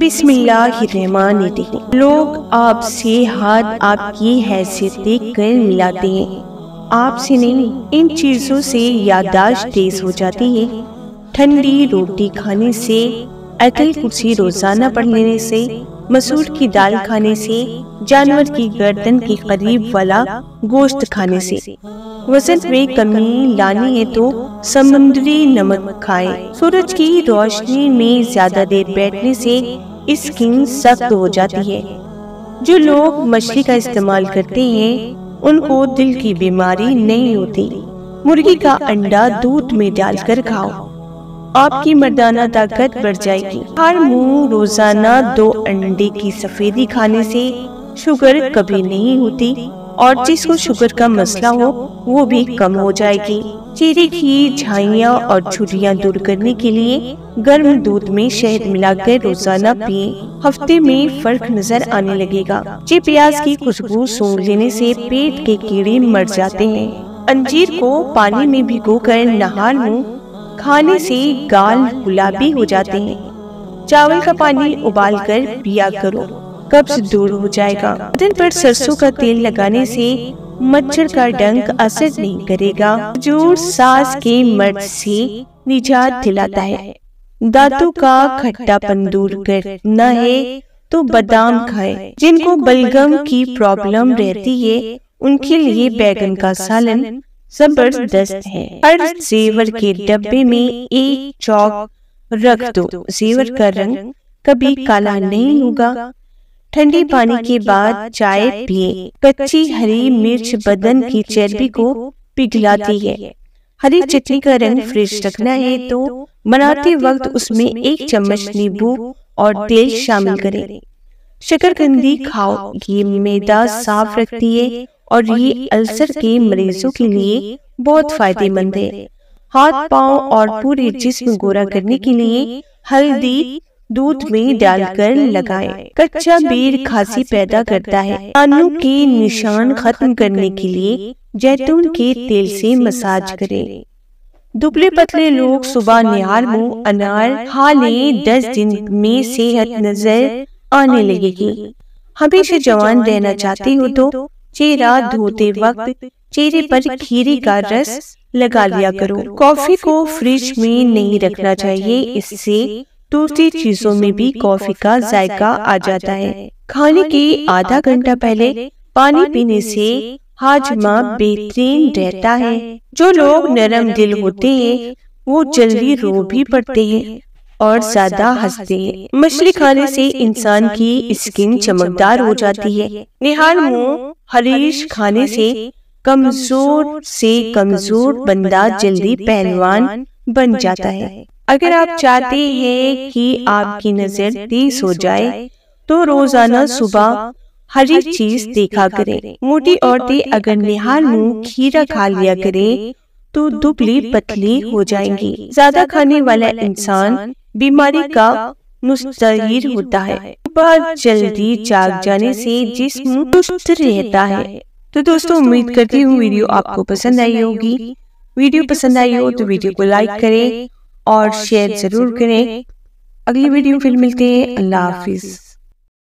बिस्मिल्लाहिर्रहमानिर्रहीम। लोग आपसे हाथ आपकी हैसियत देख कर मिलाते हैं, आपसे नहीं। इन चीज़ों से याददाश्त तेज हो जाती है। ठंडी रोटी खाने से, अटल कुर्सी रोजाना पढ़ लेने से, मसूर की दाल खाने से, जानवर की गर्दन के करीब वाला गोश्त खाने से वजन में कमी लानी है तो समुद्री नमक खाएं। सूरज की रोशनी में ज्यादा देर बैठने से स्किन सख्त हो जाती है। जो लोग मछली का इस्तेमाल करते हैं उनको दिल की बीमारी नहीं होती। मुर्गी का अंडा दूध में डालकर खाओ, आपकी मर्दाना ताकत बढ़ जाएगी। हर मुँह रोजाना 2 अंडे की सफेदी खाने से शुगर कभी नहीं होती और जिसको शुगर का मसला हो वो भी कम हो जाएगी। चेहरे की झाइयाँ और झुर्रियाँ दूर करने के लिए गर्म दूध में शहद मिलाकर रोजाना पिएं, हफ्ते में फर्क नजर आने लगेगा। जे प्याज की खुशबू सूंघ लेने से पेट के कीड़े मर जाते हैं। अंजीर को पानी में भिगोकर नहार मुँह खाने से गाल गुलाबी हो जाते हैं। चावल का पानी उबालकर पिया करो, कब्ज दूर हो जाएगा। बदन पर सरसों का तेल लगाने से मच्छर का डंक असर नहीं करेगा। खजूर सांस के मर्द से निजात दिलाता है। दांतों का खट्टापन दूर करना है तो बादाम खाएं। जिनको बलगम की प्रॉब्लम रहती है उनके लिए बैगन का सालन जबरदस्त है। हर जेवर के डब्बे में 1 चौक रख दो, जेवर का रंग कभी काला नहीं होगा। ठंडे पानी के बाद चाय पिए। कच्ची हरी मिर्च बदन की चर्बी को पिघलाती है। हरी चटनी का रंग फ्रेश रखना है तो बनाते वक्त उसमें 1 चम्मच नींबू और तेल शामिल करें। शकरकंदी खाओ, ये मैदा साफ रखती है और ये अल्सर के मरीजों के लिए बहुत फायदेमंद है। हाथ पांव और पूरे जिस्म गोरा करने के लिए हल्दी दूध में डालकर लगाएं। कच्चा बेर खांसी पैदा करता है। कानों के निशान खत्म करने के लिए जैतून के तेल से मसाज करें। दुबले पतले लोग सुबह निहार मुँह अनार खा लें, 10 दिन में सेहत नजर आने लगेगी। हमेशा जवान रहना चाहते हो तो चेहरा धोते वक्त चेहरे पर खीरे का रस लगा लिया करो। कॉफी को फ्रिज में नहीं रखना चाहिए, इससे दूसरी चीजों में भी कॉफी का जायका आ जाता है। खाने के आधा घंटा पहले पानी पीने से हाजमा बेहतरीन रहता है। जो लोग नरम दिल होते हैं वो जल्दी रो भी पड़ते हैं और ज्यादा हंसते हैं। मछली खाने से इंसान की स्किन चमकदार हो जाती है। निहार मुँह हरीश खाने से कमजोर बंदा जल्दी पहलवान बन जाता है। अगर आप चाहते हैं कि आपकी नजर तेज हो जाए तो रोजाना सुबह हरी चीज देखा करें। मोटी औरतें अगर निहार मुँह खीरा खा लिया करें तो दुबली पतली हो जाएंगी। ज्यादा खाने वाला इंसान बीमारी का मुस्तहिर होता है। सुबह जल्दी जाग जाने से जिस्म चुस्त रहता है। तो दोस्तों, उम्मीद करती हूँ वीडियो आपको पसंद आई होगी। वीडियो पसंद आई हो तो वीडियो को लाइक करें और शेयर जरूर करें। अगली वीडियो फिर मिलते हैं। अल्लाह हाफिज।